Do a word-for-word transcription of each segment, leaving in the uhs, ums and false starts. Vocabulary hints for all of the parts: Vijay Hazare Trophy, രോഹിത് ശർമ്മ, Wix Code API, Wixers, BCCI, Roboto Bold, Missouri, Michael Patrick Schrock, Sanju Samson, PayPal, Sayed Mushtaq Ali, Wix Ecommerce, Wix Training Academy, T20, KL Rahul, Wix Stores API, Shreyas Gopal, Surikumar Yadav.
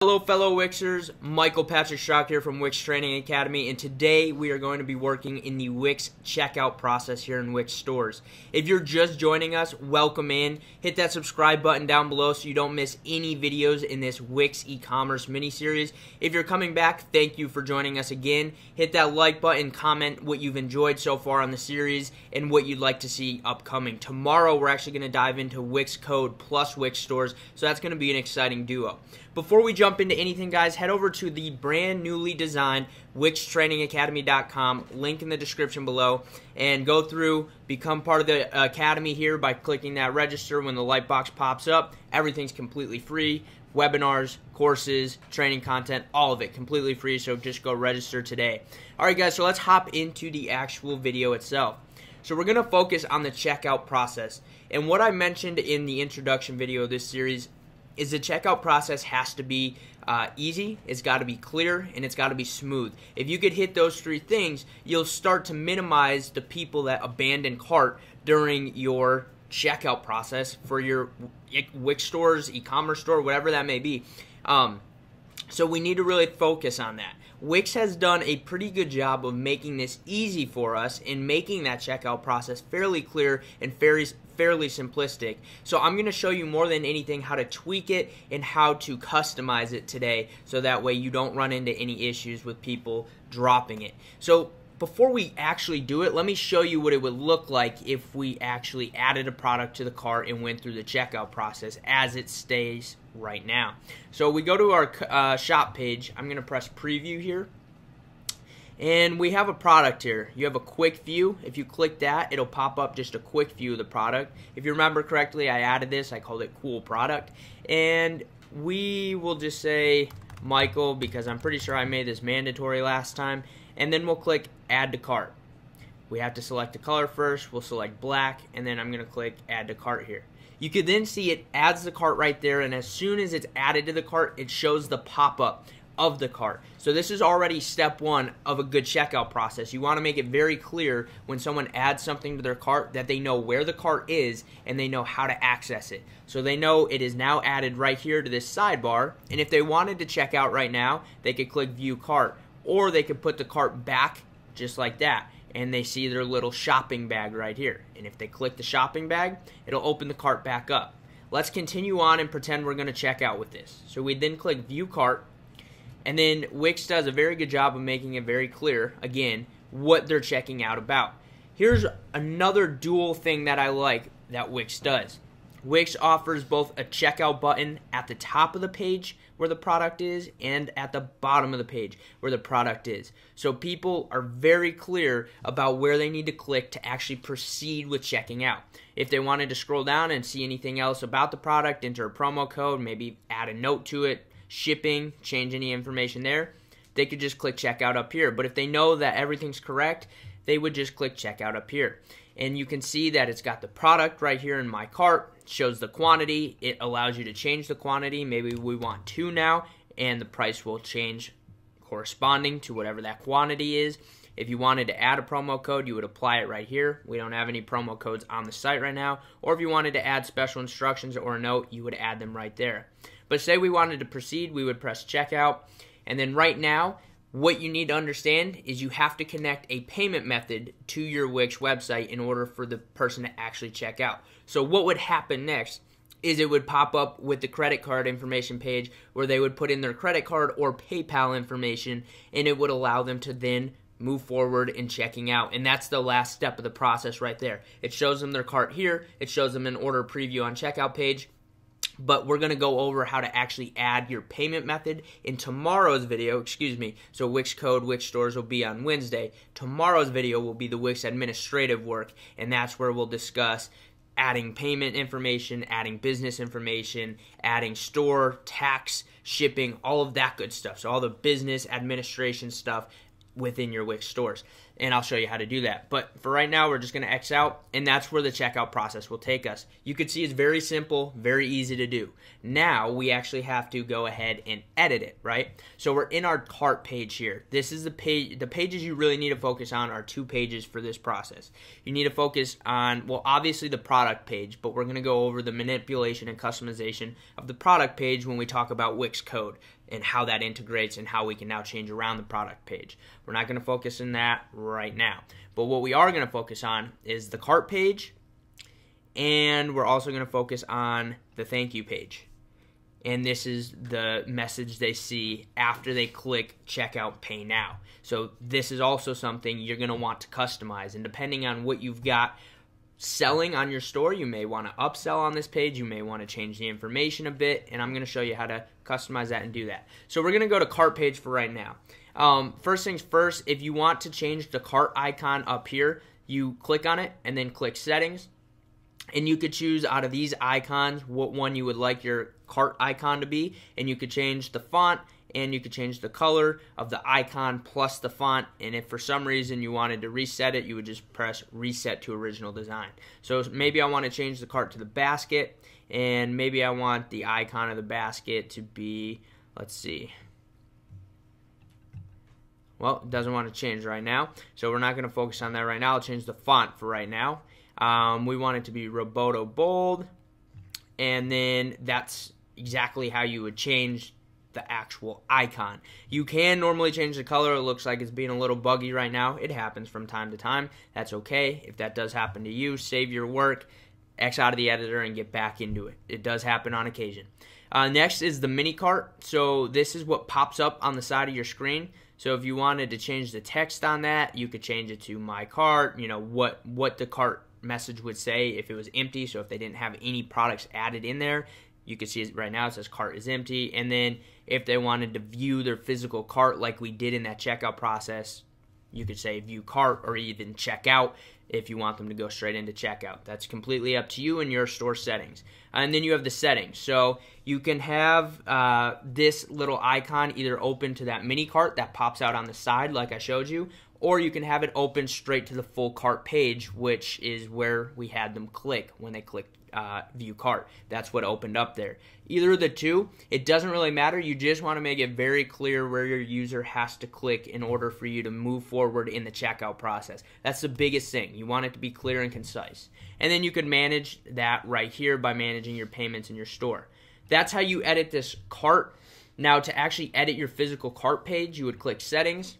Hello fellow Wixers, Michael Patrick Schrock here from Wix Training Academy, and today we are going to be working in the Wix checkout process here in Wix stores. If you're just joining us, welcome in. Hit that subscribe button down below so you don't miss any videos in this Wix e-commerce mini-series. If you're coming back, thank you for joining us again. Hit that like button, comment what you've enjoyed so far on the series and what you'd like to see upcoming. Tomorrow we're actually going to dive into Wix Code plus Wix stores, so that's going to be an exciting duo. Before we jump Jump into anything, guys, head over to the brand newly designed Wix Training Academy dot com, link in the description below, and go through, become part of the academy here by clicking that register. When the light box pops up, everything's completely free. Webinars, courses, training content, all of it completely free, so just go register today. All right, guys, so let's hop into the actual video itself. So we're going to focus on the checkout process, and what I mentioned in the introduction video of this series is the checkout process has to be uh, easy, it's got to be clear, and it's got to be smooth. If you could hit those three things, you'll start to minimize the people that abandon cart during your checkout process for your Wix stores, e-commerce store, whatever that may be. Um, so we need to really focus on that. Wix has done a pretty good job of making this easy for us and making that checkout process fairly clear and fairly fairly simplistic. So I'm going to show you more than anything how to tweak it and how to customize it today, so that way you don't run into any issues with people dropping it. So before we actually do it, let me show you what it would look like if we actually added a product to the cart and went through the checkout process as it stays right now. So we go to our uh, shop page. I'm going to press preview here. And we have a product here. You have a quick view. If you click that, it'll pop up just a quick view of the product. If you remember correctly, I added this. I called it cool product. And we will just say Michael, because I'm pretty sure I made this mandatory last time. And then we'll click add to cart. We have to select a color first. We'll select black, and then I'm going to click add to cart here. You could then see it adds the cart right there, and as soon as it's added to the cart, it shows the pop-up of the cart. So this is already step one of a good checkout process. You want to make it very clear when someone adds something to their cart that they know where the cart is and they know how to access it. So they know it is now added right here to this sidebar, and if they wanted to check out right now, they could click view cart, or they could put the cart back just like that, and they see their little shopping bag right here. And if they click the shopping bag, it'll open the cart back up. Let's continue on and pretend we're going to check out with this. So we then click view cart, and then Wix does a very good job of making it very clear, again, what they're checking out about. Here's another dual thing that I like that Wix does. Wix offers both a checkout button at the top of the page where the product is and at the bottom of the page where the product is. So people are very clear about where they need to click to actually proceed with checking out. If they wanted to scroll down and see anything else about the product, enter a promo code, maybe add a note to it, shipping, change any information there, they could just click checkout up here. But if they know that everything's correct, they would just click checkout up here. And you can see that it's got the product right here in my cart, it shows the quantity, it allows you to change the quantity, maybe we want two now, and the price will change corresponding to whatever that quantity is. If you wanted to add a promo code, you would apply it right here. We don't have any promo codes on the site right now. Or if you wanted to add special instructions or a note, you would add them right there. But say we wanted to proceed, we would press checkout. And then right now, what you need to understand is you have to connect a payment method to your Wix website in order for the person to actually check out. So what would happen next is it would pop up with the credit card information page where they would put in their credit card or PayPal information, and it would allow them to then move forward in checking out. And that's the last step of the process right there. It shows them their cart here. It shows them an order preview on checkout page. But we're going to go over how to actually add your payment method in tomorrow's video, excuse me. So Wix Code, Wix Stores will be on Wednesday. Tomorrow's video will be the Wix administrative work, and that's where we'll discuss adding payment information, adding business information, adding store, tax, shipping, all of that good stuff. So all the business administration stuff within your Wix stores, and I'll show you how to do that. But for right now, we're just going to X out, and that's where the checkout process will take us. You can see it's very simple, very easy to do. Now we actually have to go ahead and edit it, right? So we're in our cart page here. This is the page. The pages you really need to focus on are two pages for this process. You need to focus on, well, obviously the product page, but we're going to go over the manipulation and customization of the product page when we talk about Wix Code. and how that integrates and how we can now change around the product page. We're not going to focus on that right now. But what we are going to focus on is the cart page, and we're also going to focus on the thank you page. And this is the message they see after they click checkout, pay now. So this is also something you're going to want to customize. And depending on what you've got selling on your store, you may want to upsell on this page. You may want to change the information a bit. And I'm going to show you how to customize that and do that. So we're going to go to cart page for right now. Um, first things first, if you want to change the cart icon up here, you click on it and then click settings. And you could choose out of these icons what one you would like your cart icon to be, and you could change the font, and you could change the color of the icon plus the font. And if for some reason you wanted to reset it, you would just press reset to original design. So maybe I want to change the cart to the basket, and maybe I want the icon of the basket to be, let's see, well, it doesn't want to change right now, so we're not going to focus on that right now. I'll change the font for right now. Um, we want it to be Roboto Bold, and then that's exactly how you would change the actual icon. You can normally change the color. It looks like it's being a little buggy right now. It happens from time to time. That's okay. If that does happen to you, save your work, X out of the editor, and get back into it. It does happen on occasion. Uh, next is the mini cart. So this is what pops up on the side of your screen. So if you wanted to change the text on that, you could change it to my cart, you know, what, what the cart message would say if it was empty. So if they didn't have any products added in there, you can see it right now, it says cart is empty. And then if they wanted to view their physical cart like we did in that checkout process, you could say view cart or even checkout if you want them to go straight into checkout. That's completely up to you and your store settings. And then you have the settings. So you can have uh, this little icon either open to that mini cart that pops out on the side like I showed you, or you can have it open straight to the full cart page, which is where we had them click when they clicked uh, view cart. That's what opened up there. Either of the two, it doesn't really matter. You just want to make it very clear where your user has to click in order for you to move forward in the checkout process. That's the biggest thing. You want it to be clear and concise. And then you can manage that right here by managing your payments in your store. That's how you edit this cart. Now, to actually edit your physical cart page, you would click settings.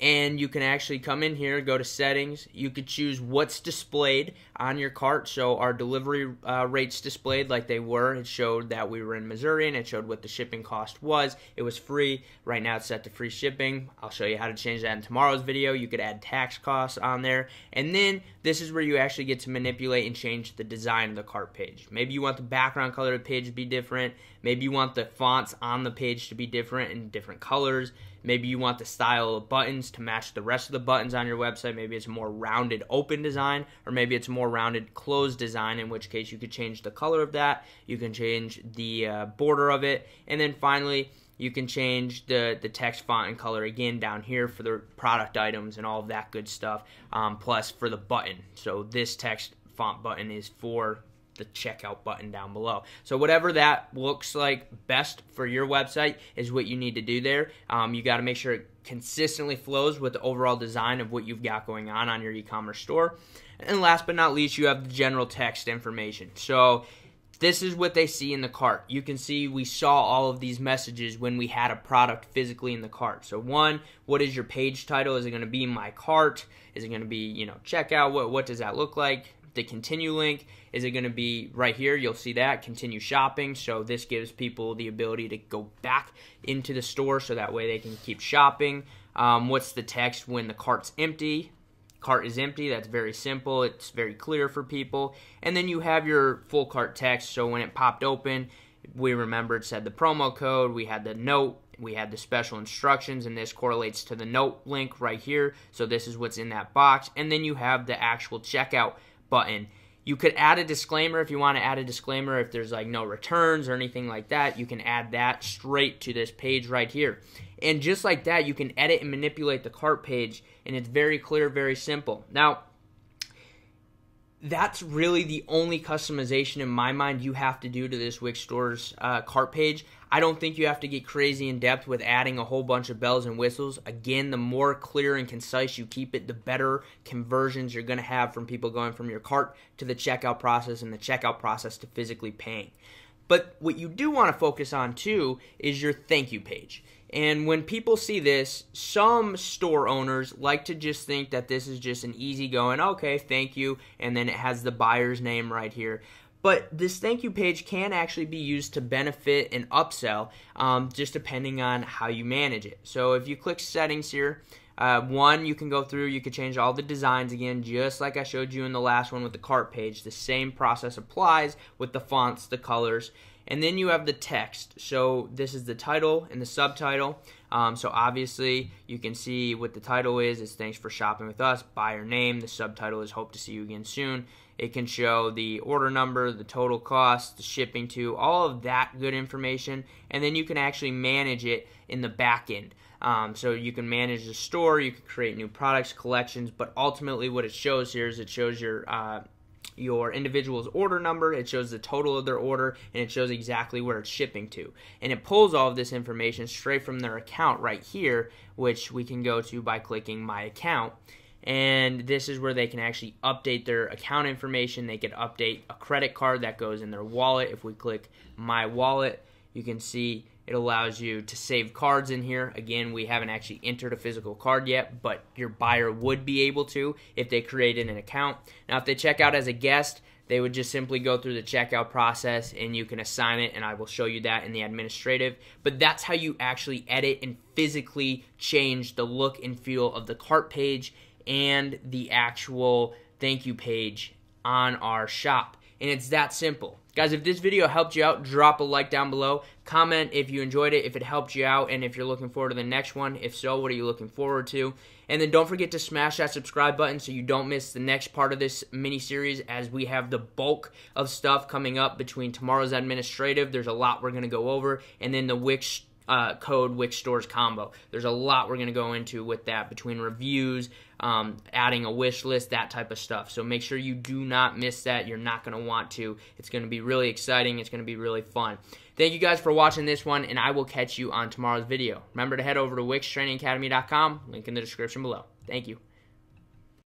And you can actually come in here, go to settings. You could choose what's displayed on your cart. So our delivery uh, rates displayed like they were. It showed that we were in Missouri, and it showed what the shipping cost was. It was free. Right now it's set to free shipping. I'll show you how to change that in tomorrow's video. You could add tax costs on there. And then this is where you actually get to manipulate and change the design of the cart page. Maybe you want the background color of the page to be different. Maybe you want the fonts on the page to be different in different colors. Maybe you want the style of buttons to match the rest of the buttons on your website. Maybe it's a more rounded open design, or maybe it's a more rounded closed design, in which case you could change the color of that. You can change the uh, border of it. And then finally, you can change the, the text font and color again down here for the product items and all of that good stuff, um, plus for the button. So this text font button is for the checkout button down below. So whatever that looks like best for your website is what you need to do there. Um, you got to make sure it consistently flows with the overall design of what you've got going on on your e-commerce store. And last but not least, you have the general text information. So this is what they see in the cart. You can see we saw all of these messages when we had a product physically in the cart. So one, what is your page title? Is it going to be my cart? Is it going to be, you know, checkout? What, what does that look like? The continue link, is it going to be right here? You'll see that continue shopping. So this gives people the ability to go back into the store so that way they can keep shopping. Um, what's the text when the cart's empty? Cart is empty. That's very simple. It's very clear for people. And then you have your full cart text. So when it popped open, we remember it said the promo code, we had the note, we had the special instructions, and this correlates to the note link right here. So this is what's in that box. And then you have the actual checkout button. You could add a disclaimer if you want to add a disclaimer. If there's like no returns or anything like that, you can add that straight to this page right here. And just like that, you can edit and manipulate the cart page, and it's very clear, very simple. Now, that's really the only customization in my mind you have to do to this Wix Store's uh, cart page. I don't think you have to get crazy in depth with adding a whole bunch of bells and whistles. Again, the more clear and concise you keep it, the better conversions you're going to have from people going from your cart to the checkout process, and the checkout process to physically paying. But what you do want to focus on too is your thank you page. And when people see this, some store owners like to just think that this is just an easy going, okay, thank you, and then it has the buyer's name right here. But this thank you page can actually be used to benefit and upsell, um, just depending on how you manage it. So if you click settings here, uh, one, you can go through, you could change all the designs again, just like I showed you in the last one with the cart page. The same process applies with the fonts, the colors, and then you have the text. So this is the title and the subtitle. Um, so obviously you can see what the title is. It's thanks for shopping with us, buyer name. The subtitle is hope to see you again soon. It can show the order number, the total cost, the shipping to, all of that good information. And then you can actually manage it in the back end. Um, so you can manage the store, you can create new products, collections, but ultimately what it shows here is it shows your uh, your individual's order number, it shows the total of their order, and it shows exactly where it's shipping to. And it pulls all of this information straight from their account right here, which we can go to by clicking My Account. And this is where they can actually update their account information. They can update a credit card that goes in their wallet. If we click My Wallet, you can see it allows you to save cards in here. Again, we haven't actually entered a physical card yet, but your buyer would be able to if they created an account. Now, if they check out as a guest, they would just simply go through the checkout process and you can assign it, and I will show you that in the administrative. But that's how you actually edit and physically change the look and feel of the cart page and the actual thank you page on our shop. And it's that simple. Guys, if this video helped you out, drop a like down below. Comment if you enjoyed it, if it helped you out, and if you're looking forward to the next one. If so, what are you looking forward to? And then don't forget to smash that subscribe button so you don't miss the next part of this mini-series, as we have the bulk of stuff coming up between tomorrow's administrative. There's a lot we're going to go over. And then the Wix uh, code Wix stores combo. There's a lot we're going to go into with that, between reviews, Um, adding a wish list, that type of stuff. So make sure you do not miss that. You're not going to want to. It's going to be really exciting. It's going to be really fun. Thank you guys for watching this one, and I will catch you on tomorrow's video. Remember to head over to Wix Training Academy dot com, link in the description below. Thank you.